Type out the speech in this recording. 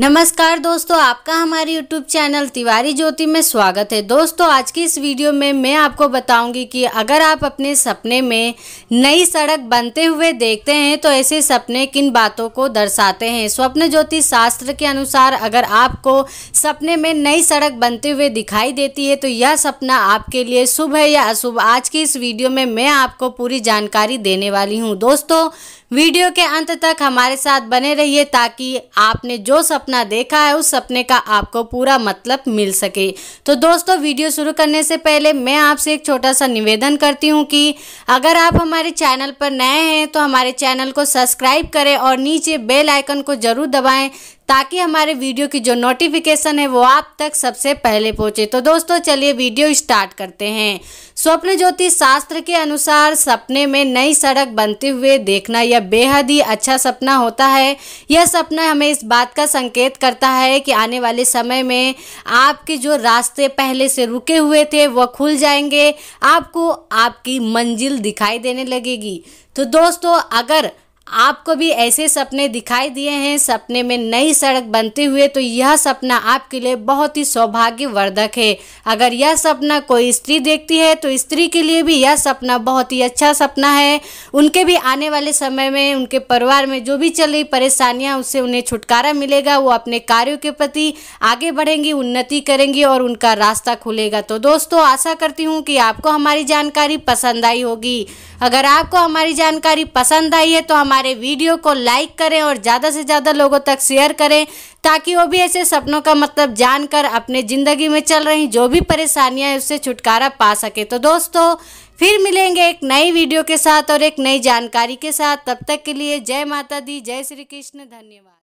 नमस्कार दोस्तों, आपका हमारे YouTube चैनल तिवारी ज्योति में स्वागत है। दोस्तों, आज की इस वीडियो में मैं आपको बताऊंगी कि अगर आप अपने सपने में नई सड़क बनते हुए देखते हैं तो ऐसे सपने किन बातों को दर्शाते हैं। स्वप्न ज्योति शास्त्र के अनुसार अगर आपको सपने में नई सड़क बनते हुए दिखाई देती है तो यह सपना आपके लिए शुभ है या अशुभ। आज की इस वीडियो में मैं आपको पूरी जानकारी देने वाली हूँ। दोस्तों, वीडियो के अंत तक हमारे साथ बने रहिए ताकि आपने जो सपना देखा है उस सपने का आपको पूरा मतलब मिल सके। तो दोस्तों, वीडियो शुरू करने से पहले मैं आपसे एक छोटा सा निवेदन करती हूँ कि अगर आप हमारे चैनल पर नए हैं तो हमारे चैनल को सब्सक्राइब करें और नीचे बेल आइकन को जरूर दबाएं ताकि हमारे वीडियो की जो नोटिफिकेशन है वो आप तक सबसे पहले पहुंचे। तो दोस्तों, चलिए वीडियो स्टार्ट करते हैं। स्वप्न ज्योतिष शास्त्र के अनुसार सपने में नई सड़क बनते हुए देखना यह बेहद ही अच्छा सपना होता है। यह सपना हमें इस बात का संकेत करता है कि आने वाले समय में आपके जो रास्ते पहले से रुके हुए थे वह खुल जाएंगे, आपको आपकी मंजिल दिखाई देने लगेगी। तो दोस्तों, अगर आपको भी ऐसे सपने दिखाई दिए हैं, सपने में नई सड़क बनते हुए, तो यह सपना आपके लिए बहुत ही सौभाग्यवर्धक है। अगर यह सपना कोई स्त्री देखती है तो स्त्री के लिए भी यह सपना बहुत ही अच्छा सपना है। उनके भी आने वाले समय में उनके परिवार में जो भी चल रही परेशानियां, उससे उन्हें छुटकारा मिलेगा। वो अपने कार्यों के प्रति आगे बढ़ेंगी, उन्नति करेंगी और उनका रास्ता खुलेगा। तो दोस्तों, आशा करती हूँ कि आपको हमारी जानकारी पसंद आई होगी। अगर आपको हमारी जानकारी पसंद आई है तो हमारे वीडियो को लाइक करें और ज़्यादा से ज़्यादा लोगों तक शेयर करें ताकि वो भी ऐसे सपनों का मतलब जानकर अपने ज़िंदगी में चल रही जो भी परेशानियां हैं उससे छुटकारा पा सके। तो दोस्तों, फिर मिलेंगे एक नई वीडियो के साथ और एक नई जानकारी के साथ। तब तक के लिए जय माता दी, जय श्री कृष्ण, धन्यवाद।